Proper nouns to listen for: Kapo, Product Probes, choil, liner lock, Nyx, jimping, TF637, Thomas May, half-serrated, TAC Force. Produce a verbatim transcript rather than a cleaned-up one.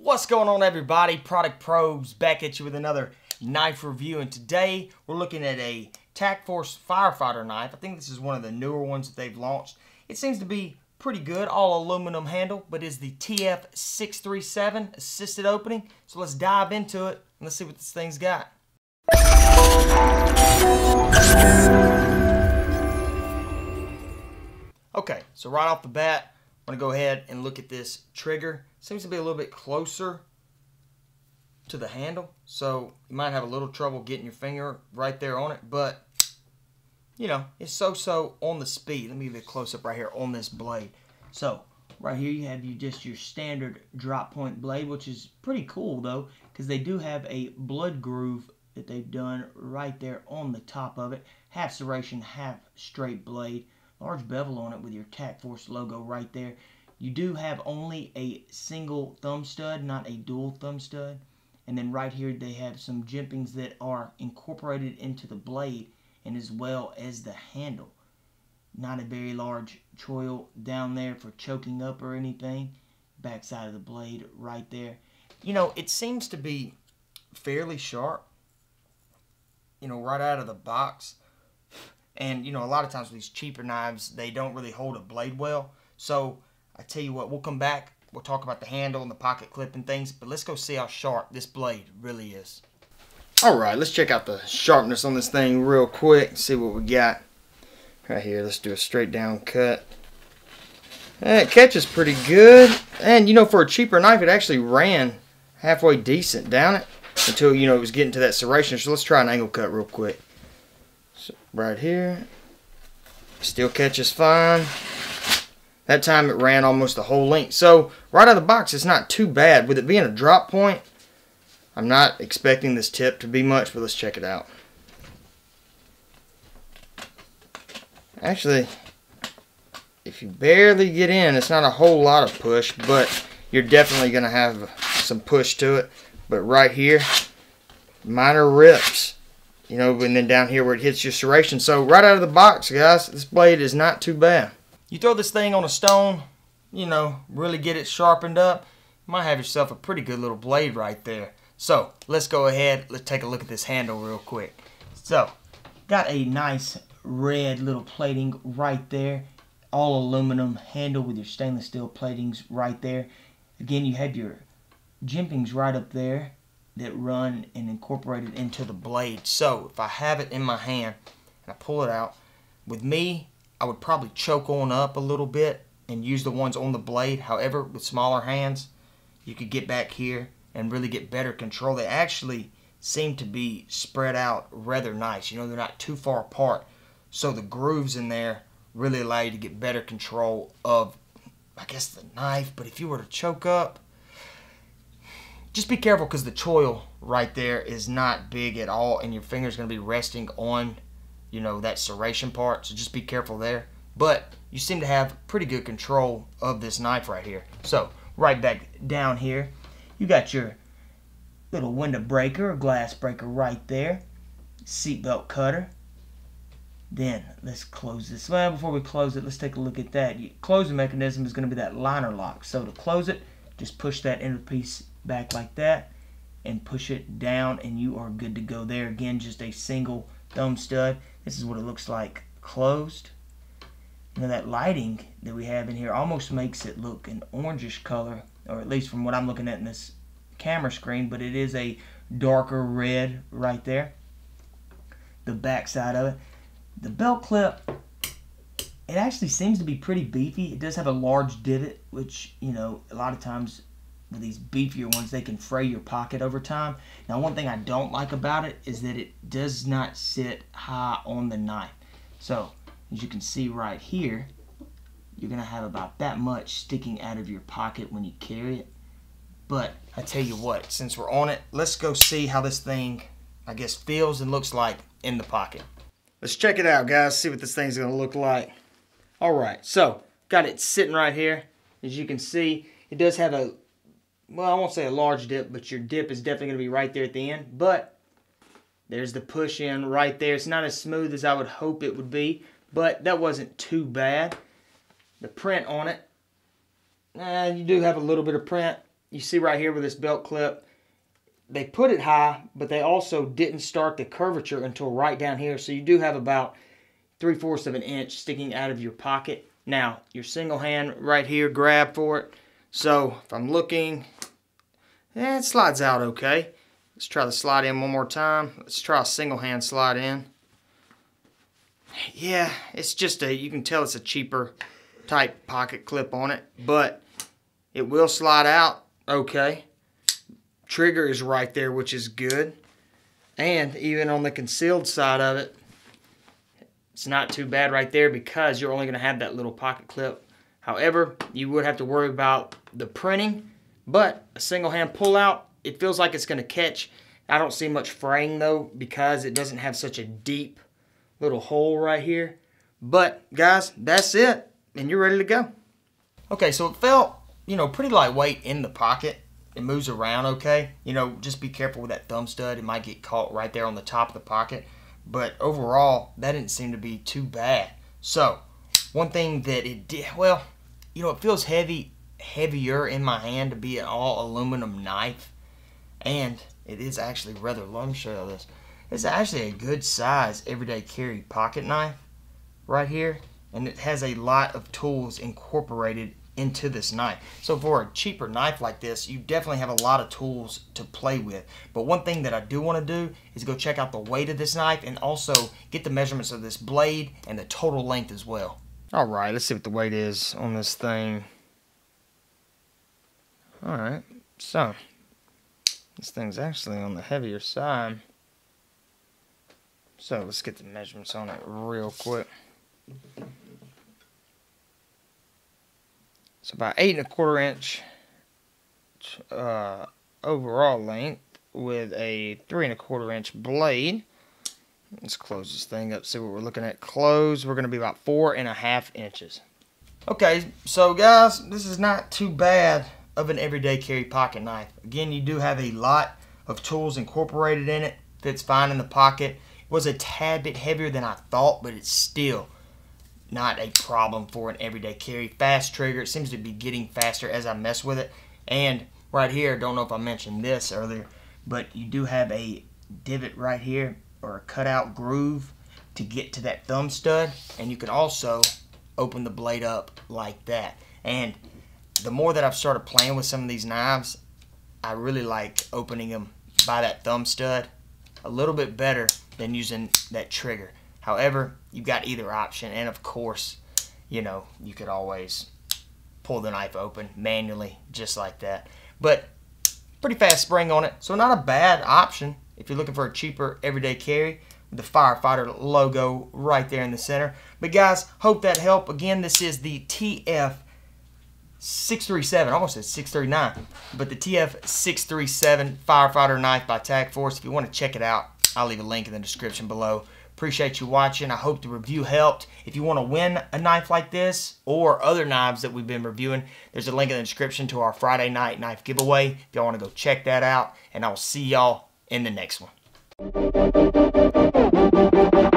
What's going on, everybody? Product Probes back at you with another knife review, and today we're looking at a T A C Force firefighter knife. I think this is one of the newer ones that they've launched. It seems to be pretty good, all aluminum handle, but is the T F six thirty-seven assisted opening. So let's dive into it and let's see what this thing's got. Okay, so right off the bat, I'm gonna go ahead and look at this trigger. Seems to be a little bit closer to the handle, so you might have a little trouble getting your finger right there on it, but you know, it's so-so on the speed. Let me give you a close-up right here on this blade. So right here you have you just your standard drop point blade, which is pretty cool though, because they do have a blood groove that they've done right there on the top of it. Half serration, half straight blade, large bevel on it with your T A C Force logo right there. You do have only a single thumb stud, not a dual thumb stud. And then right here they have some jimpings that are incorporated into the blade and as well as the handle. Not a very large choil down there for choking up or anything. Backside of the blade right there. You know, it seems to be fairly sharp, you know, right out of the box. And, you know, a lot of times with these cheaper knives, they don't really hold a blade well. So I tell you what, we'll come back, we'll talk about the handle and the pocket clip and things, but let's go see how sharp this blade really is. All right, let's check out the sharpness on this thing real quick, see what we got. Right here, let's do a straight down cut. That catches pretty good, and you know, for a cheaper knife, it actually ran halfway decent down it until, you know, it was getting to that serration. So let's try an angle cut real quick. So right here, still catches fine. That time it ran almost the whole length. So right out of the box, it's not too bad. With it being a drop point, I'm not expecting this tip to be much, but let's check it out. Actually, if you barely get in, it's not a whole lot of push, but you're definitely gonna have some push to it. But right here, minor rips, you know, and then down here where it hits your serration. So right out of the box, guys, this blade is not too bad. You throw this thing on a stone, you know, really get it sharpened up, you might have yourself a pretty good little blade right there. So let's go ahead, let's take a look at this handle real quick. So got a nice red little plating right there, all aluminum handle with your stainless steel platings right there. Again, you have your jimpings right up there that run and incorporated into the blade. So if I have it in my hand and I pull it out, with me, I would probably choke on up a little bit and use the ones on the blade. However, with smaller hands, you could get back here and really get better control. They actually seem to be spread out rather nice. You know, they're not too far apart. So the grooves in there really allow you to get better control of, I guess, the knife. But if you were to choke up, just be careful, because the choil right there is not big at all, and your finger's going to be resting on, you know, that serration part, so just be careful there. But you seem to have pretty good control of this knife right here. So right back down here, you got your little window breaker or glass breaker right there, seatbelt cutter. Then let's close this. Well, before we close it, let's take a look at that. Your closing mechanism is going to be that liner lock. So to close it, just push that inner piece back like that and push it down, and you are good to go there. Again, just a single thumb stud. This is what it looks like closed. You know, that lighting that we have in here almost makes it look an orangish color, or at least from what I'm looking at in this camera screen, but it is a darker red right there. The back side of it, the belt clip, it actually seems to be pretty beefy. It does have a large divot, which, you know, a lot of times with these beefier ones, they can fray your pocket over time. Now, one thing I don't like about it is that it does not sit high on the knife. So as you can see right here, you're gonna have about that much sticking out of your pocket when you carry it. But I tell you what, since we're on it, let's go see how this thing, I guess, feels and looks like in the pocket. Let's check it out, guys, see what this thing's gonna look like. All right, so got it sitting right here. As you can see, it does have a, well, I won't say a large dip, but your dip is definitely going to be right there at the end. But there's the push in right there. It's not as smooth as I would hope it would be, but that wasn't too bad. The print on it, eh, you do have a little bit of print, you see right here with this belt clip, they put it high, but they also didn't start the curvature until right down here. So you do have about three-fourths of an inch sticking out of your pocket. Now, your single hand right here, grab for it. So if I'm looking, eh, it slides out okay. Let's try the slide in one more time. Let's try a single hand slide in. Yeah, it's just a, you can tell it's a cheaper type pocket clip on it, but it will slide out okay. Trigger is right there, which is good. And even on the concealed side of it, it's not too bad right there because you're only going to have that little pocket clip. However, you would have to worry about the printing, but a single hand pull out, it feels like it's going to catch. I don't see much fraying though because it doesn't have such a deep little hole right here. But guys, that's it, and you're ready to go. Okay, so it felt, you know, pretty lightweight in the pocket. It moves around okay. You know, just be careful with that thumb stud. It might get caught right there on the top of the pocket. But overall, that didn't seem to be too bad. So, one thing that it did, well, you know, it feels heavy, heavier in my hand to be an all aluminum knife. And it is actually rather long. Let me show you this. It's actually a good size everyday carry pocket knife right here. And it has a lot of tools incorporated into this knife. So for a cheaper knife like this, you definitely have a lot of tools to play with. But one thing that I do want to do is go check out the weight of this knife and also get the measurements of this blade and the total length as well. All right, let's see what the weight is on this thing. All right, so this thing's actually on the heavier side. So let's get the measurements on it real quick. So about eight and a quarter inch uh, overall length with a three and a quarter inch blade. Let's close this thing up, see what we're looking at. Close, we're going to be about four and a half inches. Okay, so guys, this is not too bad of an everyday carry pocket knife. Again, you do have a lot of tools incorporated in it. Fits fine in the pocket. It was a tad bit heavier than I thought, but it's still not a problem for an everyday carry. Fast trigger. It seems to be getting faster as I mess with it. And right here, don't know if I mentioned this earlier, but you do have a divot right here or a cutout groove to get to that thumb stud. And you can also open the blade up like that. And the more that I've started playing with some of these knives, I really like opening them by that thumb stud a little bit better than using that trigger. However, you've got either option, and of course, you know, you could always pull the knife open manually, just like that. But pretty fast spring on it, so not a bad option if you're looking for a cheaper everyday carry with the firefighter logo right there in the center. But guys, hope that helped. Again, this is the T F six thirty-seven, I almost said six thirty-nine, but the T F six thirty-seven firefighter knife by T A C Force. If you want to check it out, I'll leave a link in the description below. Appreciate you watching. I hope the review helped. If you want to win a knife like this or other knives that we've been reviewing, there's a link in the description to our Friday night knife giveaway. If y'all want to go check that out, and I'll see y'all in the next one.